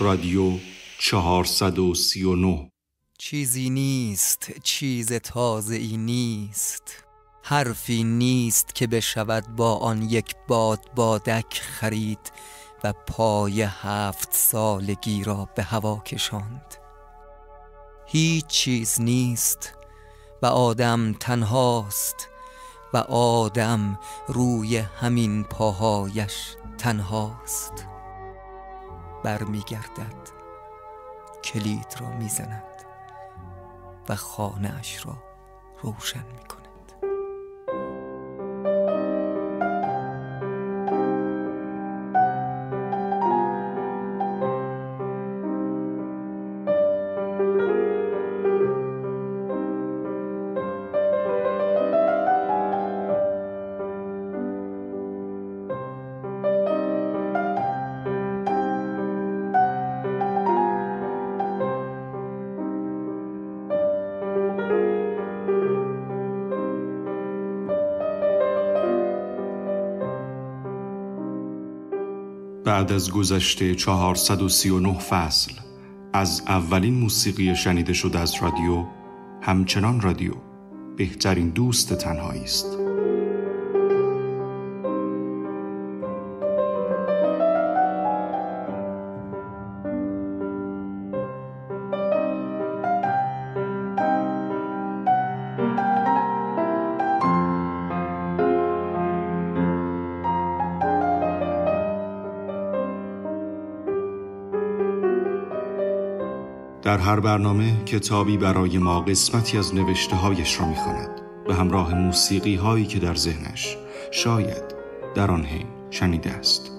رادیو 439. چیزی نیست، چیز تازه‌ای نیست، حرفی نیست که بشود با آن یک باد بادک خرید و پای 7 سالگی را به هوا کشاند. هیچ چیز نیست و آدم تنهاست و آدم روی همین پاهایش تنهاست. برمی گردد، کلید را می زند و خانه اش را روشن می کند. بعد از گذشت 439 فصل از اولین موسیقی شنیده شده از رادیو، همچنان رادیو بهترین دوست تنهایی است. در هر برنامه کتابی برای ما قسمتی از نوشته‌هایش را می‌خواند، به همراه موسیقی‌هایی که در ذهنش شاید در آن حین شنیده است.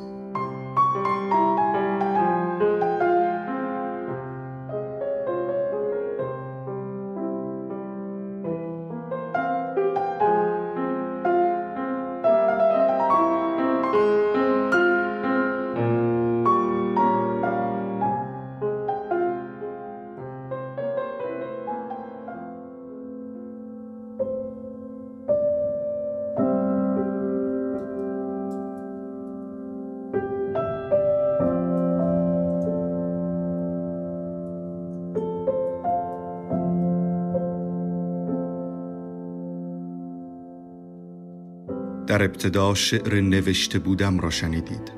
در ابتدا شعر نوشته بودم را شنیدید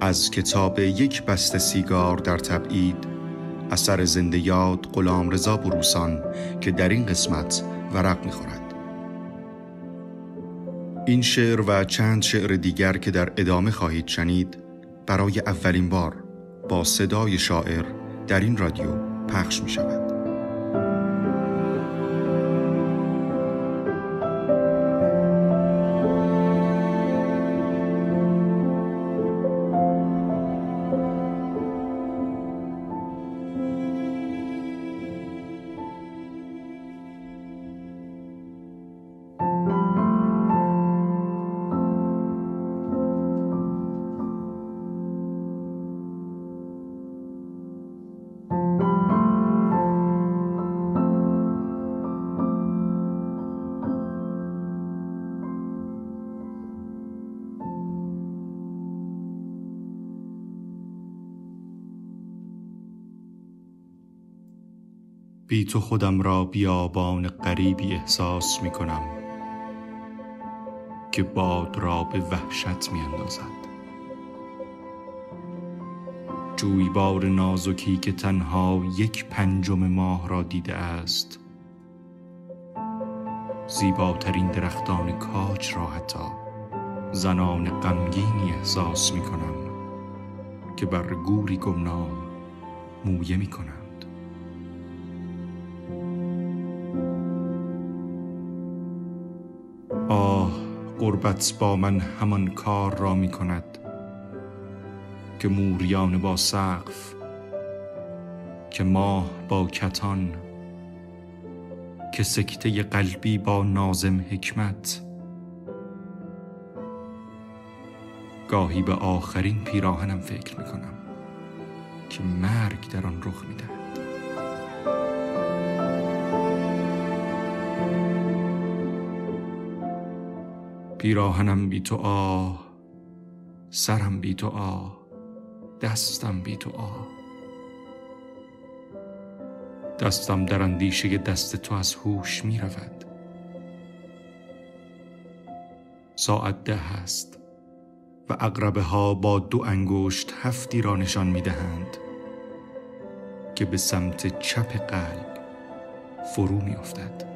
از کتاب یک بسته سیگار در تبعید، اثر زنده یاد غلامرضا بروسان که در این قسمت ورق می‌خورد. این شعر و چند شعر دیگر که در ادامه خواهید شنید برای اولین بار با صدای شاعر در این رادیو پخش می‌شود. بی تو خودم را بیابان غریبی احساس می کنم که باد را به وحشت می اندازد. جویبار نازکی که تنها 1/5 ماه را دیده است، زیباترین درختان کاج را حتی زنان غمگینی احساس می کنم که بر گوری گمنام مویه می کنم. غربت با من همان کار را می کند که موریان با سقف، که ماه با کتان، که سکته قلبی با ناظم حکمت. گاهی به آخرین پیراهنم فکر می کنم که مرگ در آن رخ می دهد. پیراهنم بی تو آه، سرم بی تو آه، دستم بی تو آه، دستم در اندیشه دست تو از هوش می رود. ساعت 10 هست و عقربه ها با 2 انگشت 7 را نشان می دهند که به سمت چپ قلب فرو می افتد.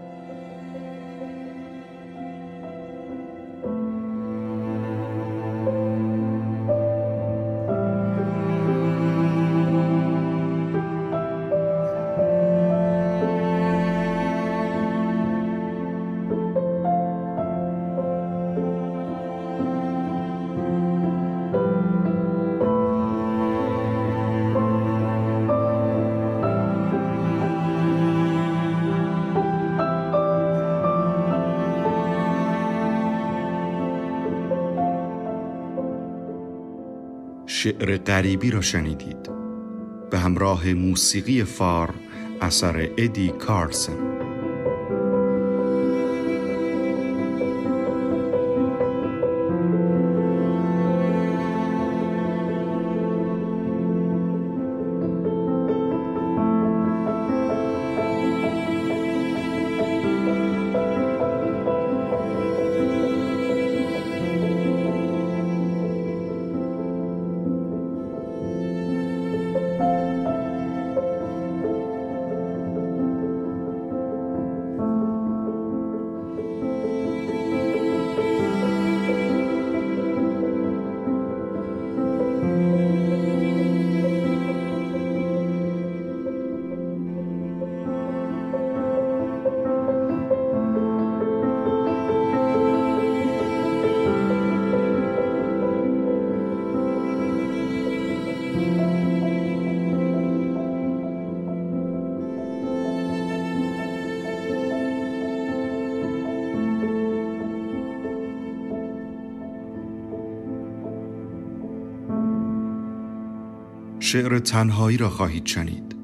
شعر غریبی را شنیدید به همراه موسیقی فار اثر ادی کارسن. شعر تنهایی را خواهید شنید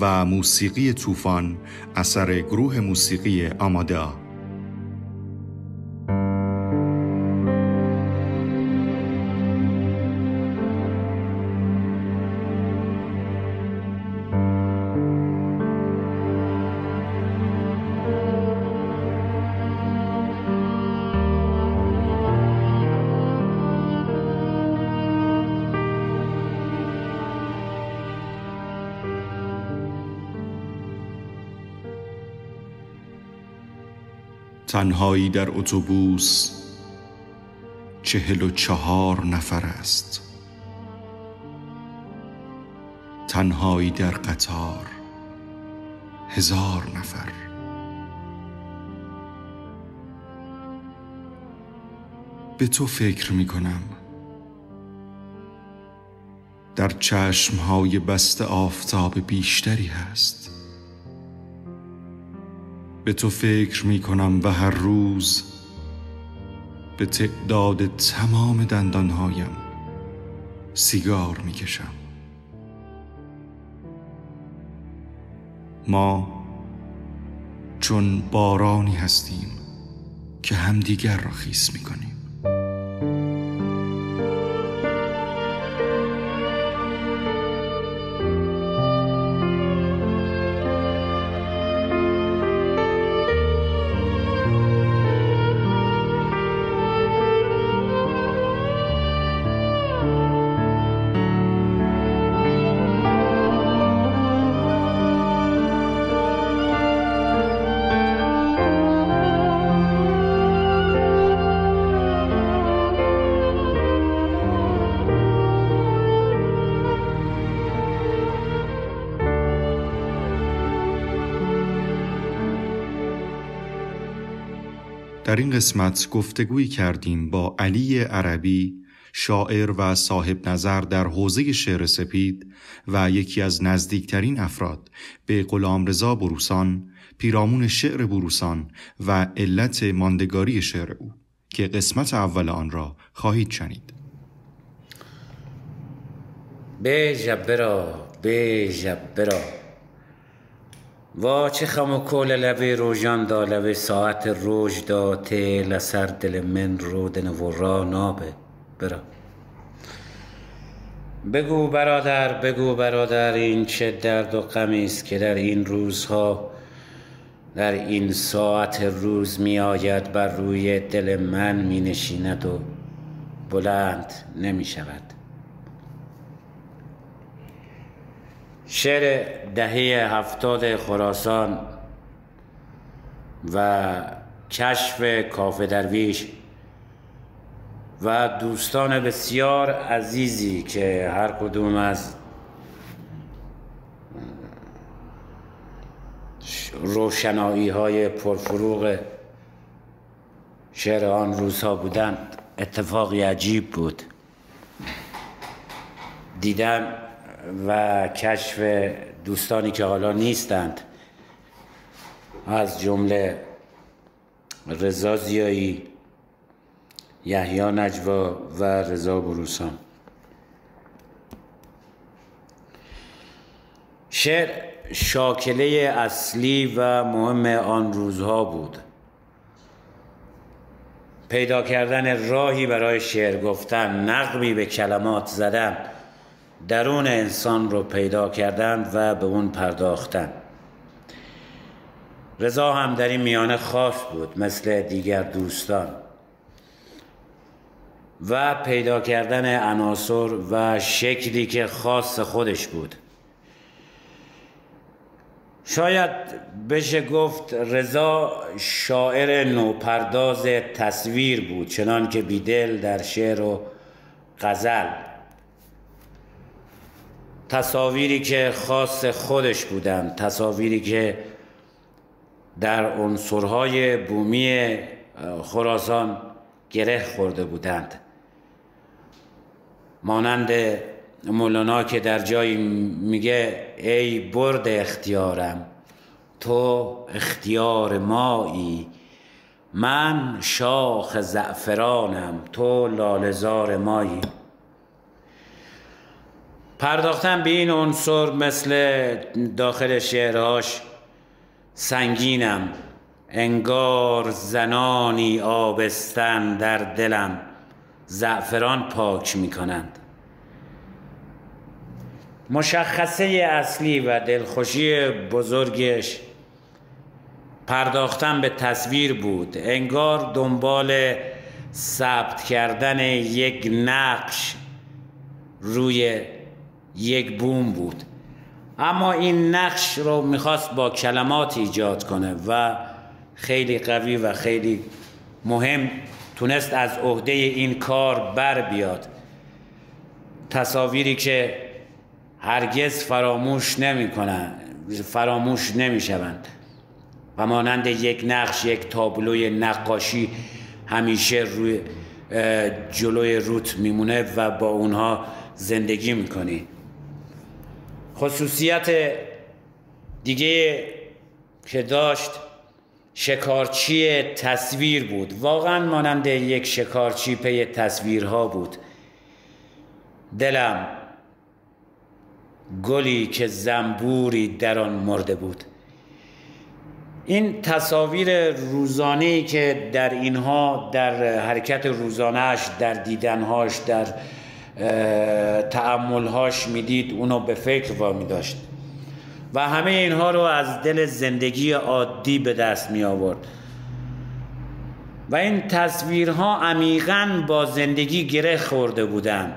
و موسیقی طوفان اثر گروه موسیقی آمادا. تنهایی در اتوبوس 44 نفر است. تنهایی در قطار 1000 نفر. به تو فکر می کنم در چشمهای بسته آفتاب بیشتری هست. به تو فکر می کنم و هر روز به تعداد تمام دندانهایم سیگار می کشم. ما چون بارانی هستیم که همدیگر را خیس می کنیم. در این قسمت گفتگویی کردیم با علی عربی، شاعر و صاحب نظر در حوزه شعر سپید و یکی از نزدیکترین افراد به غلامرضا بروسان، پیرامون شعر بروسان و علت ماندگاری شعر او که قسمت اول آن را خواهید شنید. به جبرا وا چه خم و کول لبه روژان دا لبه ساعت روژ دا تیل سر دل من رودن و را نابه برا بگو برادر این چه درد و غمی است که در این روزها در این ساعت روز می آید بر روی دل من می نشیند و بلند نمی شود. شعر دهه 70 خراسان و کشف کافه درویش و دوستان بسیار عزیزی که هر کدوم از روشنایی‌های پرفروغ شعر آن روزها بودند، اتفاقی عجیب بود دیدن و کشف دوستانی که حالا نیستند، از جمله رضا زیایی، یحیی نجوا و رضا بروسان. شعر شاکله اصلی و مهم آن روزها بود. پیدا کردن راهی برای شعر گفتن، نقبی به کلمات زدن، درون انسان رو پیدا کردن و به اون پرداختن. رضا هم در این میانه خاص بود مثل دیگر دوستان و پیدا کردن عناصر و شکلی که خاص خودش بود. شاید بشه گفت رضا شاعر نوپرداز تصویر بود، چنان که بیدل در شعر و غزل، تصاویری که خاص خودش بودند، تصاویری که در عنصرهای بومی خراسان گره خورده بودند، مانند مولانا که در جایی میگه ای برد اختیارم تو اختیار مایی، من شاخ زعفرانم تو لاله‌زار مایی. پرداختن به این عنصر مثل داخل شعرهاش سنگینم، انگار زنانی آبستن در دلم زعفران پاک می کنند. مشخصه اصلی و دلخوشی بزرگش پرداختن به تصویر بود، انگار دنبال ثبت کردن یک نقش روی یک بوم بود، اما این نقش رو میخواست با کلمات ایجاد کنه و خیلی قوی و خیلی مهم تونست از عهده این کار بر بیاد. تصاویری که هرگز فراموش نمیشوند و مانند یک نقش، یک تابلوی نقاشی همیشه روی جلوی روت میمونه و با اونها زندگی میکنی. خصوصیت دیگه که داشت شکارچی تصویر بود، واقعا مانند یک شکارچی پی تصویرها بود. دلم گلی که زنبوری در آن مرده بود، این تصاویر روزانه‌ای که در اینها، در حرکت روزانه‌اش، در دیدنهاش، در تأملهاش میدید، اونو به فکر وامی داشت و همه اینها رو از دل زندگی عادی به دست می آورد و این تصویرها عمیقاً با زندگی گره خورده بودند،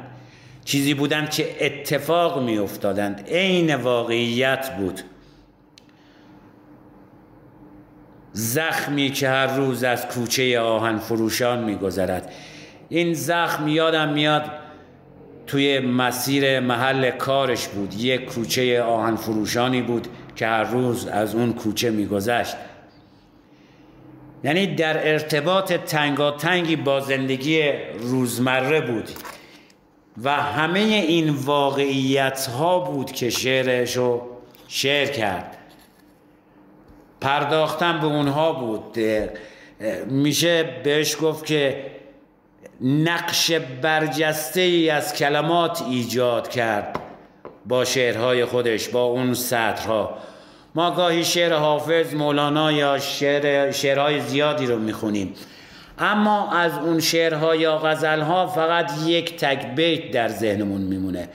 چیزی بودند که اتفاق می افتادند، عین واقعیت بود. زخمی که هر روز از کوچه آهن فروشان می گذرد، این زخم یادم میاد توی مسیر محل کارش بود، یک کوچه آهن فروشانی بود که هر روز از اون کوچه میگذشت. یعنی در ارتباط تنگاتنگی با زندگی روزمره بود و همه این واقعیت ها بود که شعرش رو شعر کرد. پرداختن به اونها بود، میشه بهش گفت که نقش برجسته ای از کلمات ایجاد کرد با شعرهای خودش، با اون سطرها. ما گاهی شعر حافظ، مولانا یا شعرهای زیادی رو میخونیم، اما از اون شعرها یا غزلها فقط یک تک بیت در ذهنمون میمونه.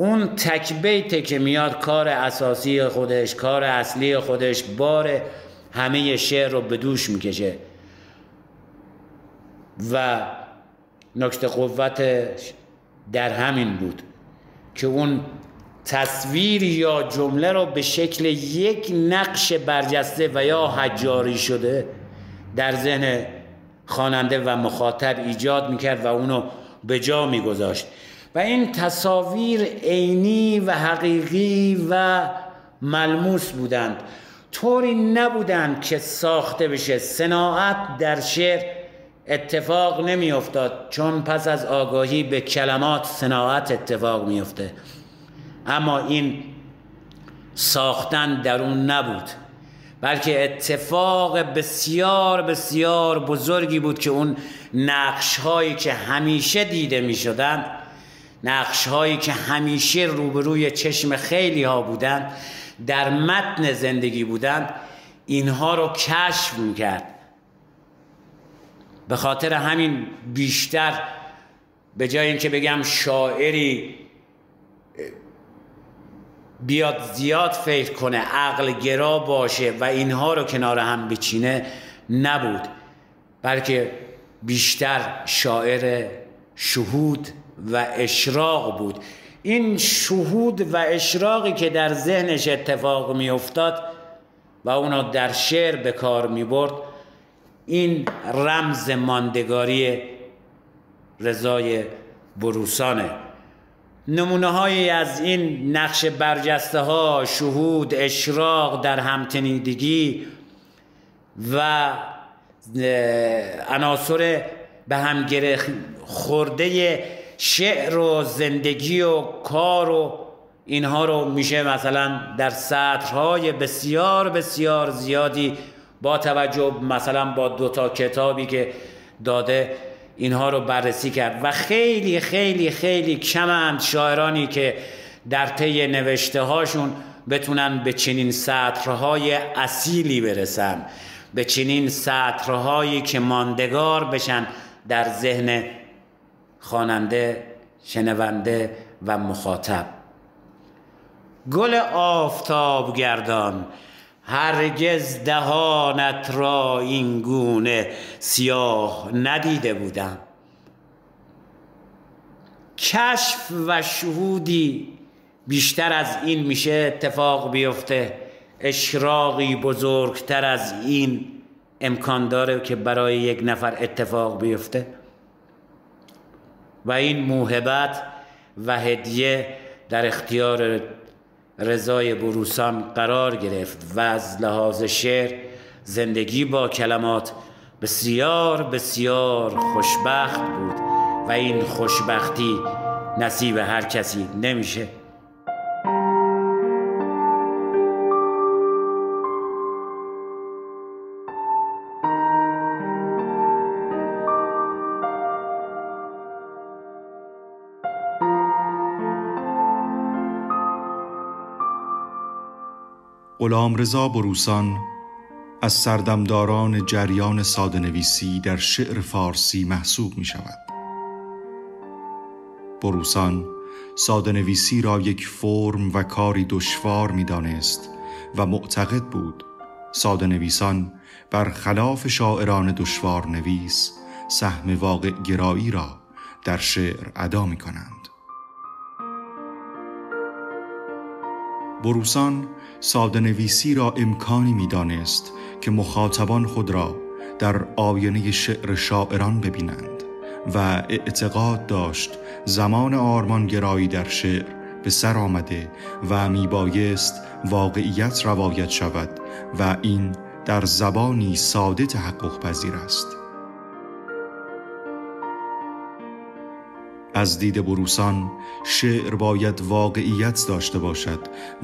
اون تکبیت که میاد کار اساسی خودش، کار اصلی خودش، بار همه شعر رو به دوش میکشه و نکته قوتش در همین بود که اون تصویر یا جمله رو به شکل یک نقش برجسته و یا حجاری شده در ذهن خواننده و مخاطب ایجاد میکرد و اونو به جا میگذاشت و این تصاویر عینی و حقیقی و ملموس بودند، طوری نبودند که ساخته بشه. صناعت در شعر اتفاق نمی افتاد، چون پس از آگاهی به کلمات صناعت اتفاق می افته، اما این ساختن در اون نبود، بلکه اتفاق بسیار بسیار بزرگی بود که اون نقش هایی که همیشه دیده می شدند، نقش هایی که همیشه روبروی چشم خیلی ها بودند، در متن زندگی بودند، اینها رو کشف می کرد. به خاطر همین بیشتر به جای اینکه بگم شاعری بیاد زیاد فکر کنه، عقل گرا باشه و اینها رو کنار هم بچینه، نبود، بلکه بیشتر شاعر شهود و اشراق بود. این شهود و اشراقی که در ذهنش اتفاق می افتاد و اونو در شعر به کار می برد، این رمز ماندگاری رضای بروسانه. نمونه های از این نقش برجسته ها، شهود، اشراق در همتنیدگی و عناصر به هم گره خورده شعر و زندگی و کار و اینها رو میشه مثلا در سطرهای بسیار بسیار زیادی با توجه مثلا با دو تا کتابی که داده اینها رو بررسی کرد و خیلی خیلی خیلی کمند شاعرانی که در طی نوشته هاشون بتونن به چنین سطرهای اصیلی برسن، به چنین سطرهایی که ماندگار بشن در ذهن خواننده، شنونده و مخاطب. گل آفتاب گردان هرگز دهانت را این گونه سیاه ندیده بودم. کشف و شهودی بیشتر از این میشه اتفاق بیفته، اشراقی بزرگتر از این امکان داره که برای یک نفر اتفاق بیفته؟ و این موهبت و هدیه در اختیار رضای بروسان قرار گرفت و از لحاظ شعر زندگی با کلمات بسیار بسیار خوشبخت بود و این خوشبختی نصیب هر کسی نمیشه. غلامرضا بروسان از سردمداران جریان ساده‌نویسی در شعر فارسی محسوب می شود. بروسان ساده‌نویسی را یک فرم و کاری دشوار می دانست و معتقد بود ساده‌نویسان برخلاف شاعران دشوار نویس سهم واقع گرایی را در شعر ادا می کنند. بروسان ساده‌نویسی را امکانی می‌دانست که مخاطبان خود را در آینه شعر شاعران ببینند و اعتقاد داشت زمان آرمانگرایی در شعر به سر آمده و میبایست واقعیت روایت شود و این در زبانی ساده تحقق پذیر است. از دید بروسان شعر باید واقعیت داشته باشد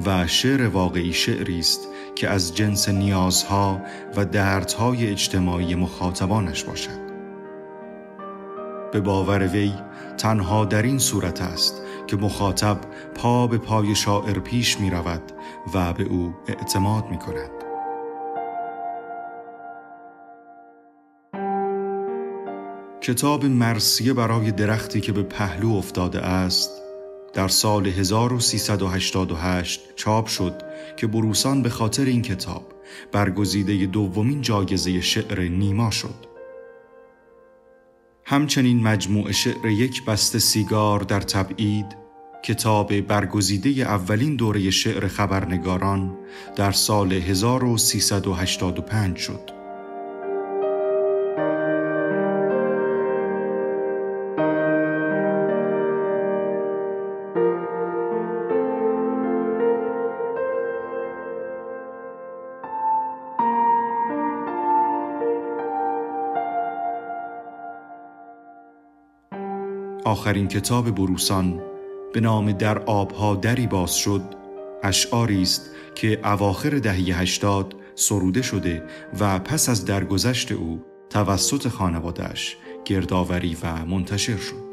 و شعر واقعی شعری است که از جنس نیازها و دردهای اجتماعی مخاطبانش باشد. به باور وی تنها در این صورت است که مخاطب پا به پای شاعر پیش می رود و به او اعتماد می کند. کتاب مرثیه برای درختی که به پهلو افتاده است در سال 1388 چاپ شد که بروسان به خاطر این کتاب برگزیده دومین جایزه شعر نیما شد. همچنین مجموعه شعر یک بسته سیگار در تبعید، کتاب برگزیده اولین دوره شعر خبرنگاران در سال 1385 شد. آخرین کتاب بروسان به نام در آبها دری باز شد، اشعاری است که اواخر دهه 80 سروده شده و پس از درگذشت او توسط خانواده‌اش گردآوری و منتشر شد.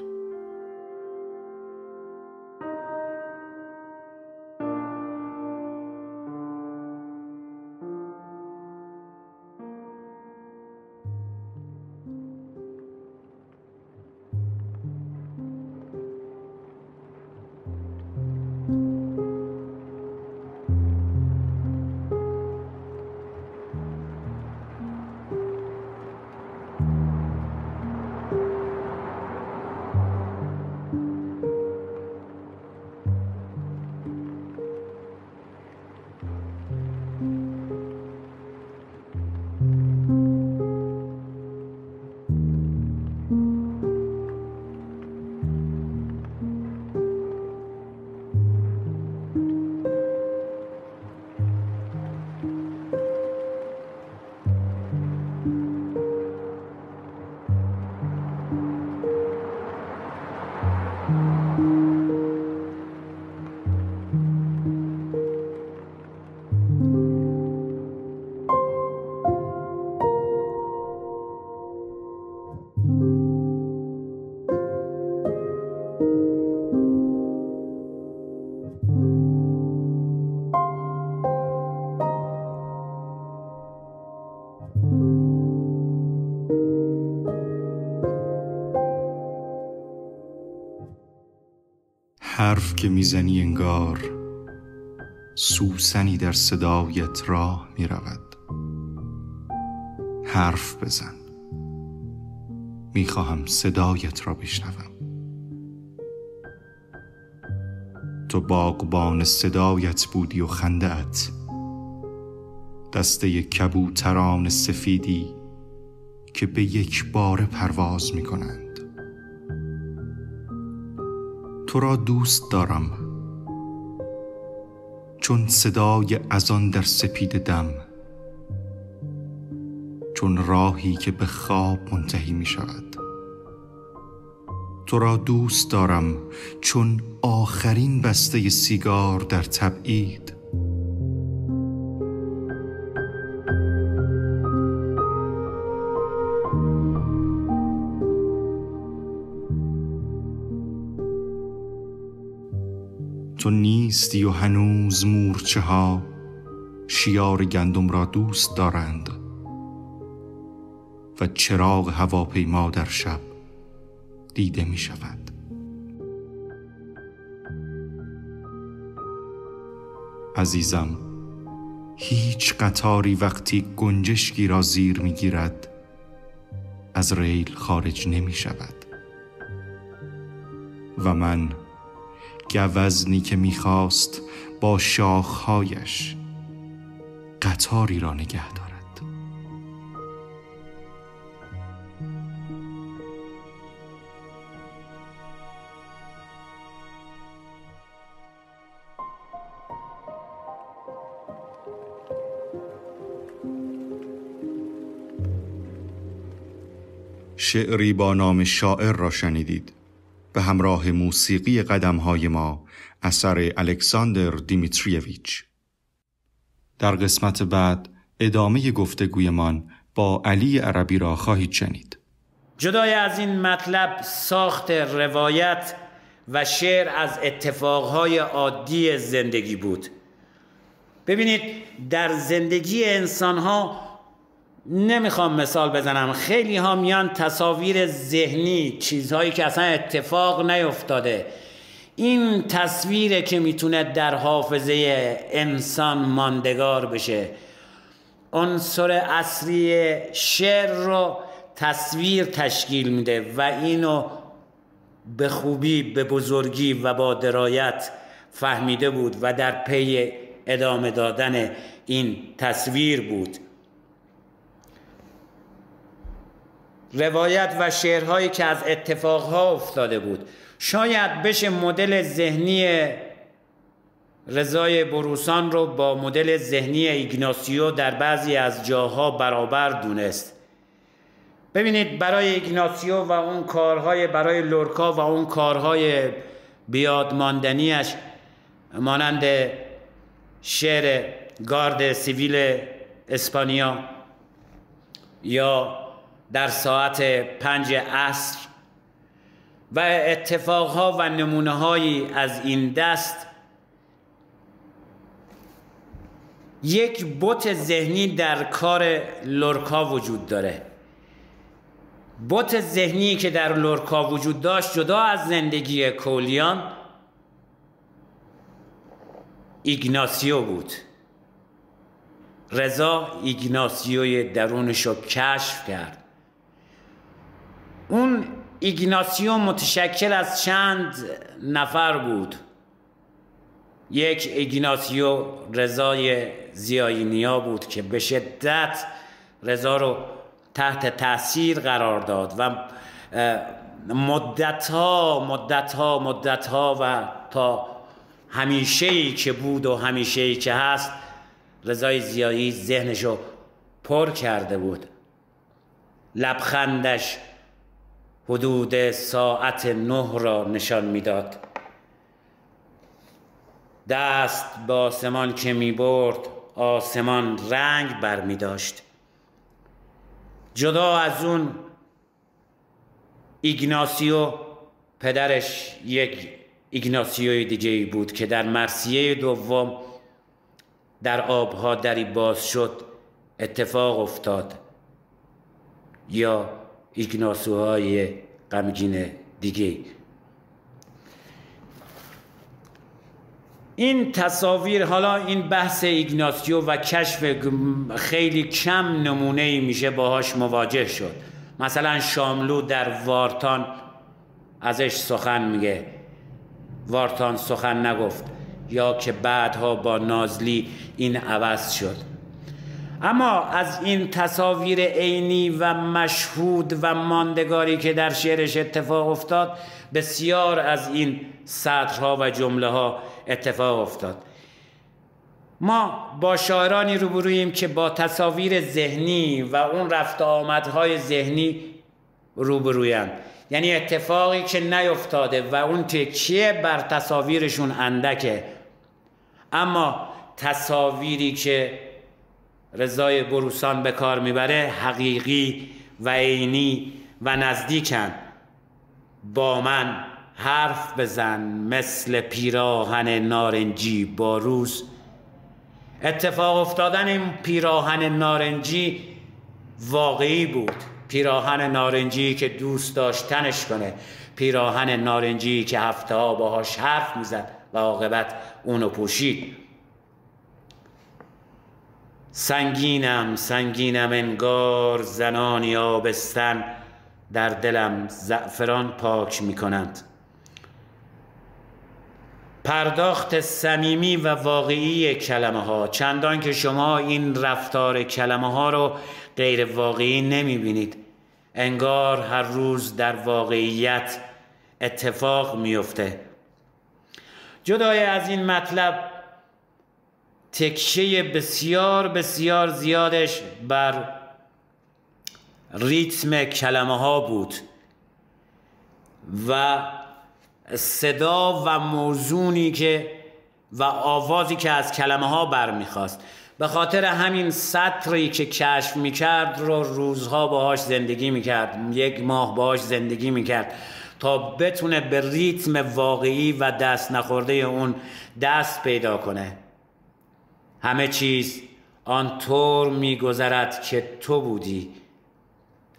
حرف که میزنی انگار سوسنی در صدایت راه میرود. حرف بزن، میخواهم صدایت را بشنوم. تو باغبان صدایت بودی و خنده‌ات، دسته کبوتران سفیدی که به یک باره پرواز میکنند. تو را دوست دارم چون صدای اذان در سپید دم، چون راهی که به خواب منتهی می شود. تو را دوست دارم چون آخرین بسته سیگار در تبعید. تو نیستی و هنوز مورچه ها شیار گندم را دوست دارند و چراغ هواپیما در شب دیده می شود. عزیزم، هیچ قطاری وقتی گنجشکی را زیر می گیرد از ریل خارج نمی شود و من گوزنی که میخواست با شاخهایش قطاری را نگه دارد. شعری با نام شاعر را شنیدید، به همراه موسیقی قدم‌های ما اثر الکساندر دیمیتریویچ. در قسمت بعد ادامه گفتگویمان با علی عربی را خواهید شنید. جدای از این مطلب، ساخت روایت و شعر از اتفاقهای عادی زندگی بود. ببینید، در زندگی انسان‌ها، نمیخوام مثال بزنم، خیلی ها میان تصاویر ذهنی، چیزهایی که اصلا اتفاق نیفتاده، این تصویره که میتونه در حافظه انسان ماندگار بشه. عنصر اصلی شعر رو تصویر تشکیل میده و اینو به خوبی، به بزرگی و با درایت فهمیده بود و در پی ادامه دادن این تصویر بود. روایت و شعرهایی که از اتفاقها افتاده بود. شاید بشه مدل ذهنی رضای بروسان رو با مدل ذهنی ایگناسیو در بعضی از جاها برابر دونست. ببینید برای ایگناسیو و اون کارهای برای لورکا و اون کارهای بیادماندنیش مانند شعر گارد سیویل اسپانیا یا در ساعت 5 عصر و اتفاقها و نمونه‌هایی از این دست یک بُت ذهنی در کار لورکا وجود داره. بُت ذهنی که در لورکا وجود داشت جدا از زندگی کولیان ایگناسیو بود. رضا ایگناسیوی درونش رو کشف کرد. اون ایگناسیو متشکل از چند نفر بود. یک ایگناسیو رضای زیایی نیا بود که به شدت رضا رو تحت تاثیر قرار داد و مدتها و تا همیشه‌ای که بود و همیشه‌ای که هست رضای زیایی ذهنشو پر کرده بود. لبخندش حدود ساعت 9 را نشان میداد. دست به آسمان که می برد آسمان رنگ بر می داشت. جدا از اون ایگناسیو پدرش یک ایگناسیوی دیگه بود که در مرثیه دوم در آبها دری باز شد اتفاق افتاد، یا ایگناسیوهای غمگین دیگه. این تصاویر، حالا این بحث ایگناسیو و کشف خیلی کم نمونه‌ای میشه باهاش مواجه شد. مثلا شاملو در وارتان ازش سخن میگه، وارتان سخن نگفت، یا که بعدها با نازلی این عوض شد. اما از این تصاویر عینی و مشهود و ماندگاری که در شعرش اتفاق افتاد بسیار از این سطرها و جمله ها اتفاق افتاد. ما با شاعرانی روبروییم که با تصاویر ذهنی و اون رفت آمدهای ذهنی روبرویند، یعنی اتفاقی که نیفتاده و اون تکیه بر تصاویرشون اندکه. اما تصاویری که رضای بروسان به کار میبره حقیقی و عینی و نزدیکن. با من حرف بزن مثل پیراهن نارنجی با روز. اتفاق افتادن این پیراهن نارنجی واقعی بود. پیراهن نارنجی که دوست داشت تنش کنه، پیراهن نارنجی که هفته‌ها باهاش حرف میزد و عاقبت اونو پوشید. سنگینم سنگینم انگار زنانی آبستن، در دلم زعفران پاک میکنند. پرداخت صمیمی و واقعی کلمه ها، چندان که شما این رفتار کلمه ها رو غیر واقعی نمی بینید. انگار هر روز در واقعیت اتفاق میفته. جدای از این مطلب تکیه بسیار زیادش بر ریتم کلمه ها بود و صدا و موزونی که و آوازی که از کلمه ها برمیخواست. به خاطر همین سطری که کشف میکرد رو روزها باهاش زندگی میکرد، یک ماه باهاش زندگی میکرد تا بتونه به ریتم واقعی و دست نخورده اون دست پیدا کنه. همه چیز آنطور میگذرد که تو بودی،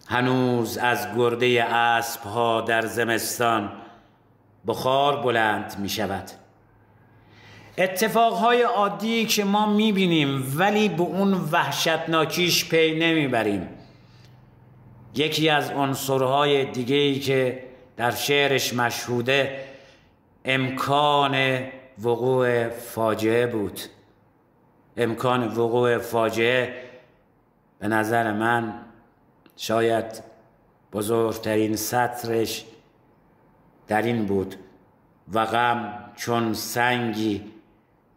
هنوز از گرده اسب‌ها در زمستان بخار بلند می شود. اتفاقهای عادی که ما می بینیم ولی به اون وحشتناکیش پی نمی بریم. یکی از عنصرهای دیگه‌ای که در شعرش مشهوده امکان وقوع فاجعه بود. امکان وقوع فاجعه به نظر من شاید بزرگترین سطرش در این بود: و غم چون سنگی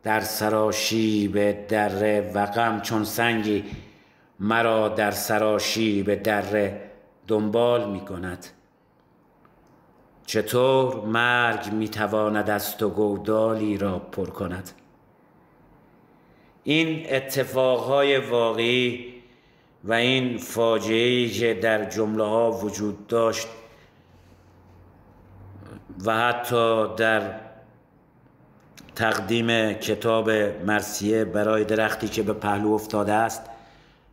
در سراشیب دره، و غم چون سنگی مرا در سراشیب دره دنبال می کند. چطور مرگ می تواند از تو گودالی را پر کند؟ این اتفاقهای واقعی و این فاجعه‌ای که در جمله ها وجود داشت و حتی در تقدیم کتاب مرثیه برای درختی که به پهلو افتاده است،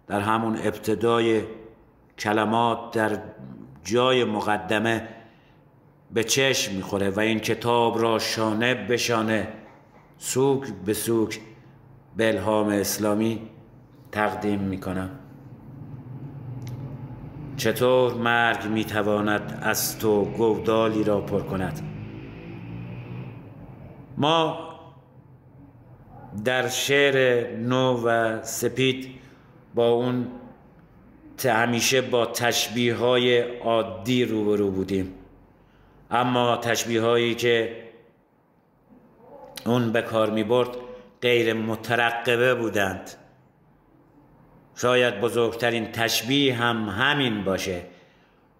در همون ابتدای کلمات در جای مقدمه به چشم میخوره و این کتاب را شانه به شانه، سوک به سوک به الهام اسلامی تقدیم میکنم. چطور مرگ میتواند از تو گودالی را پر کند؟ ما در شعر نو و سپید با اون همیشه با تشبیه‌های عادی روبرو بودیم، اما تشبیه‌هایی که اون به کار می‌برد غیر مترقبه بودند. شاید بزرگترین تشبیه هم همین باشه: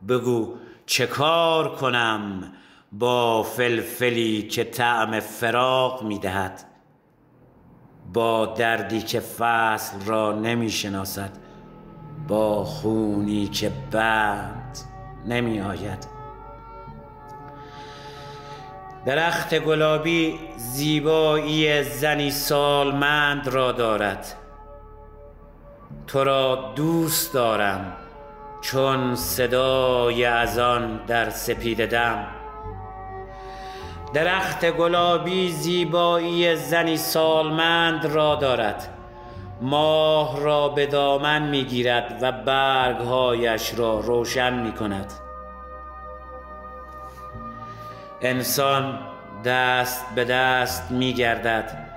بگو چه کار کنم با فلفلی که طعم فراق می‌دهد، با دردی که فصل را نمی‌شناسد، با خونی که بند نمی‌آید. درخت گلابی زیبایی زنی سالمند را دارد. تو را دوست دارم چون صدای اذان در سپید دم. درخت گلابی زیبایی زنی سالمند را دارد. ماه را به دامن میگیرد و برگهایش را روشن میکند. انسان دست به دست میگردد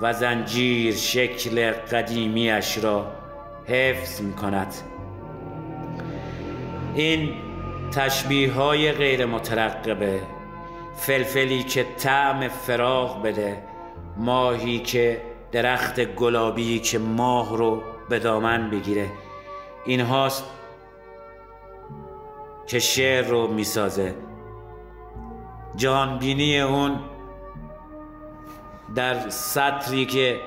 و زنجیر شکل قدیمیش را حفظ میکند. این تشبیه های غیر مترقبه: فلفلی که طعم فراق بده، ماهی که درخت گلابی که ماه رو به دامن بگیره، این هاست که شعر رو میسازه. جهانبینی اون در سطری که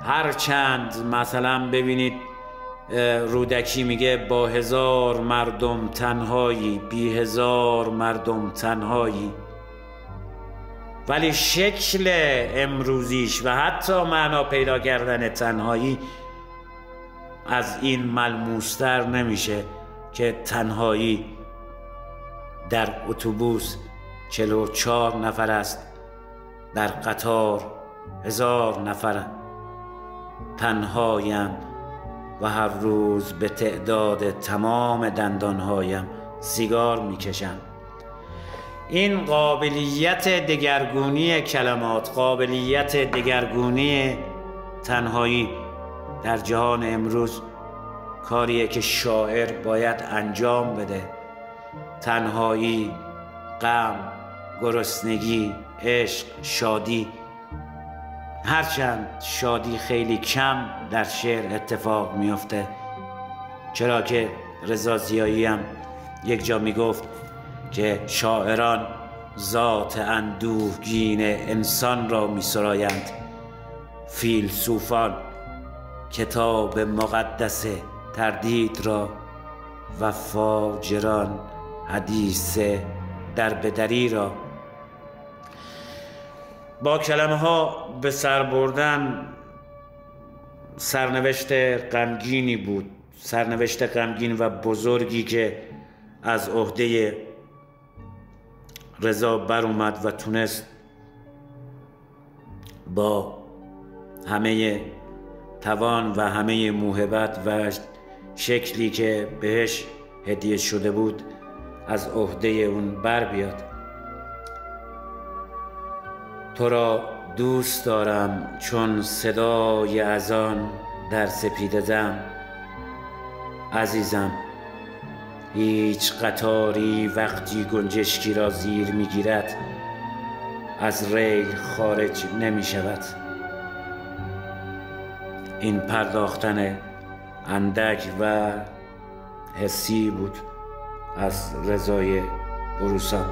هر چند مثلا ببینید رودکی میگه با هزار مردم تنهایی، بی هزار مردم تنهایی، ولی شکل امروزیش و حتی معنا پیدا کردن تنهایی از این ملموس‌تر نمیشه که تنهایی در اتوبوس 44 نفر است، در قطار 1000 نفر تنهایم و هر روز به تعداد تمام دندانهایم سیگار میکشم. این قابلیت دگرگونی کلمات، قابلیت دگرگونی تنهایی در جهان امروز کاریه که شاعر باید انجام بده. تنهایی، غم، گرسنگی، عشق، شادی، هرچند شادی خیلی کم در شعر اتفاق میفته، چرا که رضا زیایی هم یک جا میگفت که شاعران ذات اندوهگین انسان را میسرایند، فیلسوفان کتاب مقدس تردید را و فاجران حدیث دربدری را. با کلمه ها به سر بردن سرنوشت غمگینی بود، سرنوشت غمگین و بزرگی که از عهده رضا بر اومد و تونست با همه توان و همه موهبت و شکلی که بهش هدیه شده بود از عهده اون بر بیاد. تو را دوست دارم چون صدای اذان در سپیده دم، عزیزم هیچ قطاری وقتی گنجشکی را زیر میگیرد از ریل خارج نمی شود. این پرداختن اندک و حسی بود از رضای بروسان.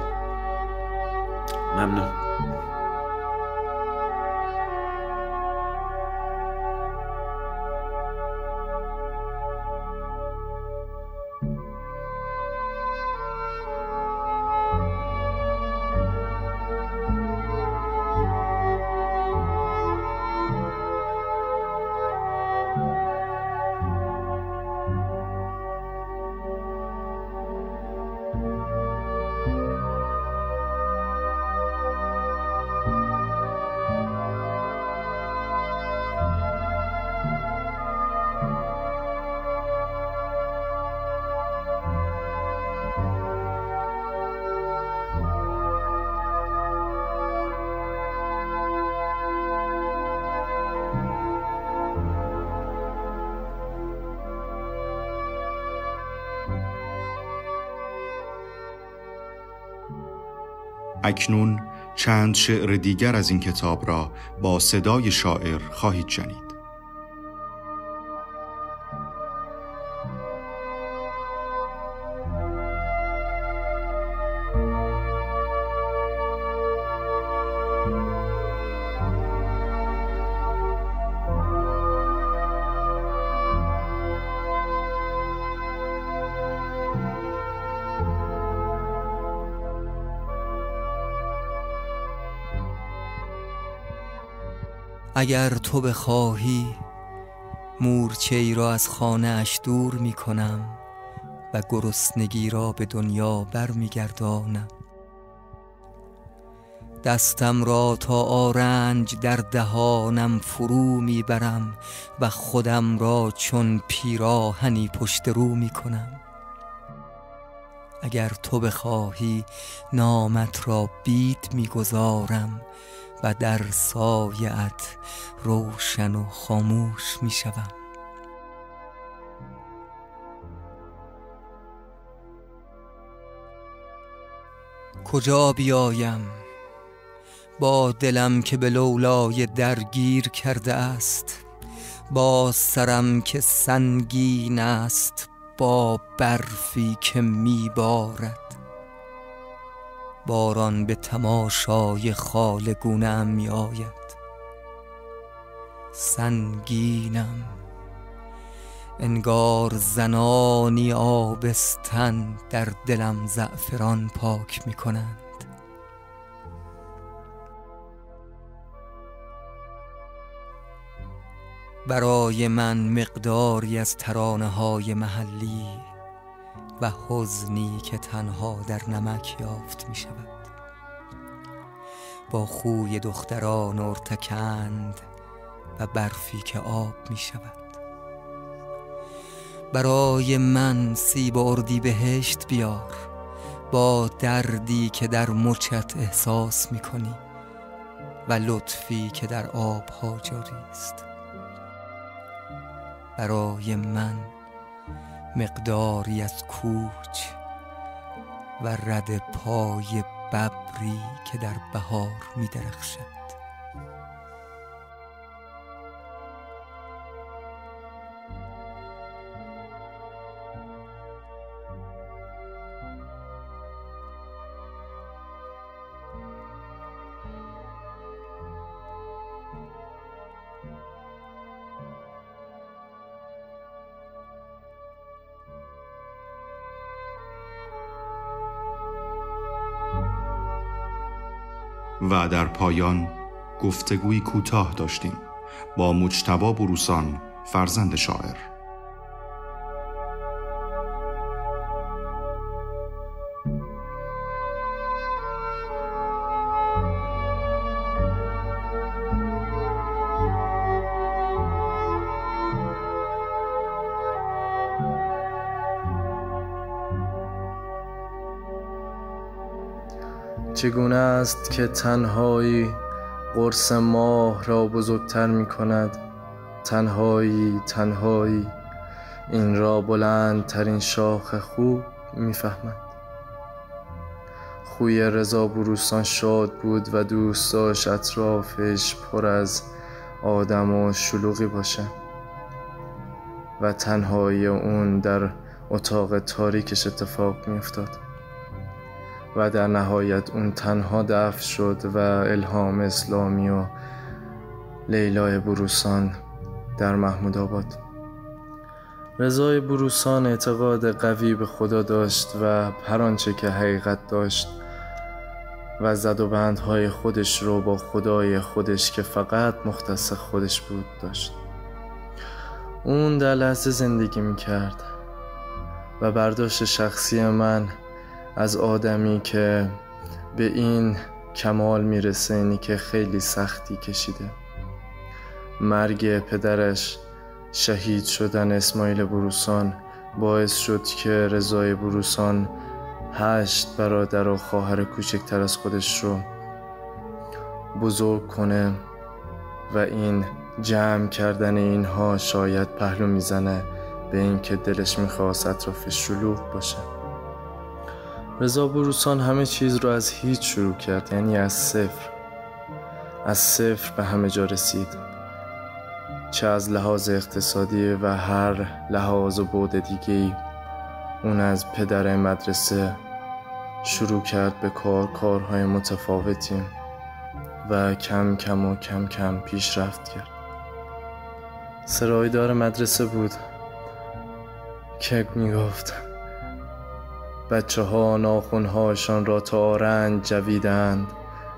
ممنون. اکنون چند شعر دیگر از این کتاب را با صدای شاعر خواهید شنید. اگر تو بخواهی مورچه ای را از خانه اش دور می کنم و گرسنگی را به دنیا بر می گردانم. دستم را تا آرنج در دهانم فرو می برم و خودم را چون پیراهنی پشت رو می کنم. اگر تو بخواهی نامت را بید می گذارم و در سایه‌ات روشن و خاموش می‌شوم. کجا بیایم با دلم که به لولای درگیر کرده است، با سرم که سنگین است، با برفی که می‌بارد. باران به تماشای خال گونه‌ام می‌آید. سنگینم انگار زنانی آبستن در دلم زعفران پاک می‌کنند. برای من مقداری از ترانه‌های محلی و حزنی که تنها در نمک یافت می شود. با خوی دختران ارتکند و برفی که آب می شود. برای من سیب اردیبهشت بیار با دردی که در مچت احساس می کنی و لطفی که در آبها جاری است. برای من مقداری از کوچ و رد پای ببری که در بهار می درخشد. و در پایان گفتگوی کوتاه داشتیم با مجتبی بروسان، فرزند شاعر. چگونه است که تنهایی قرص ماه را بزرگتر می کند، تنهایی تنهایی این را بلندترین شاخ خوب می فهمد. خوی رضا بروسان شاد بود و دوست داشت اطرافش پر از آدم و شلوغی باشد و تنهایی اون در اتاق تاریکش اتفاق می افتاد و در نهایت اون تنها دفن شد و الهام اسلامی و لیلای بروسان در محمود آباد. رضای بروسان اعتقاد قوی به خدا داشت و هر آنچه که حقیقت داشت و زد و بندهای خودش رو با خدای خودش که فقط مختص خودش بود داشت. اون در لحظه زندگی میکرد و برداشت شخصی من از آدمی که به این کمال میرسه اینی که خیلی سختی کشیده. مرگ پدرش، شهید شدن اسماعیل بروسان باعث شد که رضای بروسان 8 برادر و خواهر کوچکتر از خودش رو بزرگ کنه و این جمع کردن اینها شاید پهلو میزنه به این که دلش میخواست اطرافش شلوغ باشه. رضا بروسان همه چیز رو از هیچ شروع کرد، یعنی از صفر به همه جا رسید، چه از لحاظ اقتصادی و هر لحاظ و بعد دیگه‌ای. اون از پدر مدرسه شروع کرد به کارهای متفاوتی و کم کم پیشرفت کرد. سرایدار مدرسه بود که میگفت بچه ها ناخنهاشان را تا آرنج جویدند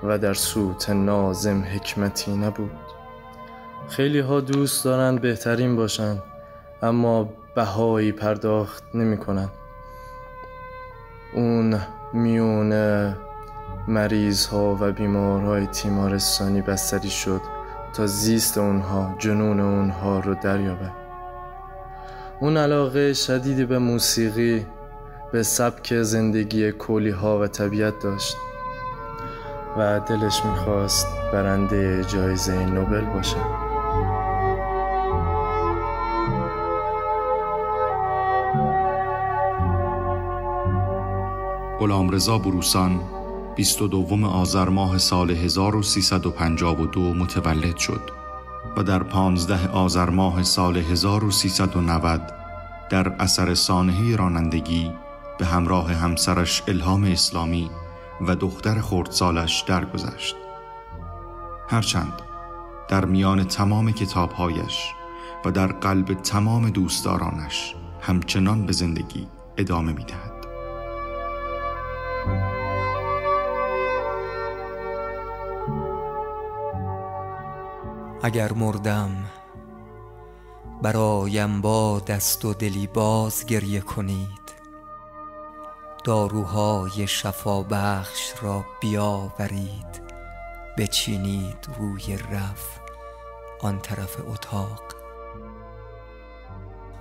و در صوت ناظم حکمتی نبود. خیلی ها دوست دارند بهترین باشند اما بهایی پرداخت نمی کنند. اون میون مریض ها و بیمارهای تیمارستانی بستری شد تا زیست اونها، جنون اونها رو دریابه. اون علاقه شدیدی به موسیقی، به سبک زندگی کولی ها و طبیعت داشت و دلش میخواست برنده جایزه نوبل باشه. غلامرضا بروسان 22 آذر ماه سال 1352 متولد شد و در 15 آذر ماه سال 1390 در اثر سانحه رانندگی به همراه همسرش الهام اسلامی و دختر خردسالش درگذشت. هرچند در میان تمام کتابهایش و در قلب تمام دوستدارانش همچنان به زندگی ادامه می‌دهد. اگر مردم برایم با دست و دلی باز گریه کنید، داروهای شفا بخش را بیاورید، بچینید روی رف آن طرف اتاق.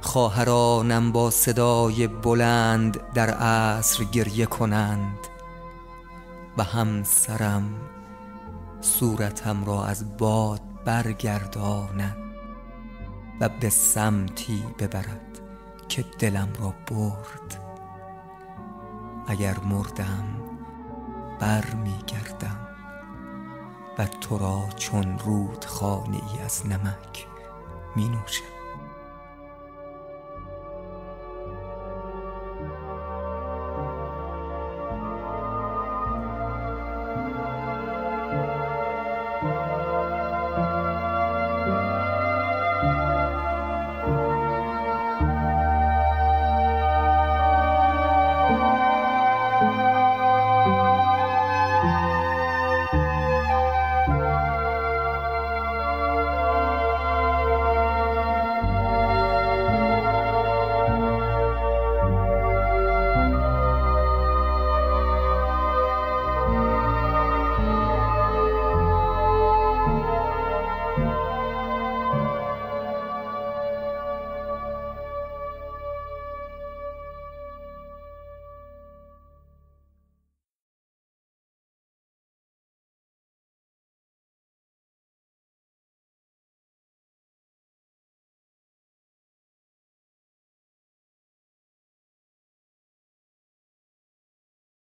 خواهرانم با صدای بلند در عصر گریه کنند و همسرم صورتم را از باد برگرداند و به سمتی ببرد که دلم را برد. اگر مردم بر می گردم و تو را چون رودخانه ای از نمک می نوشم.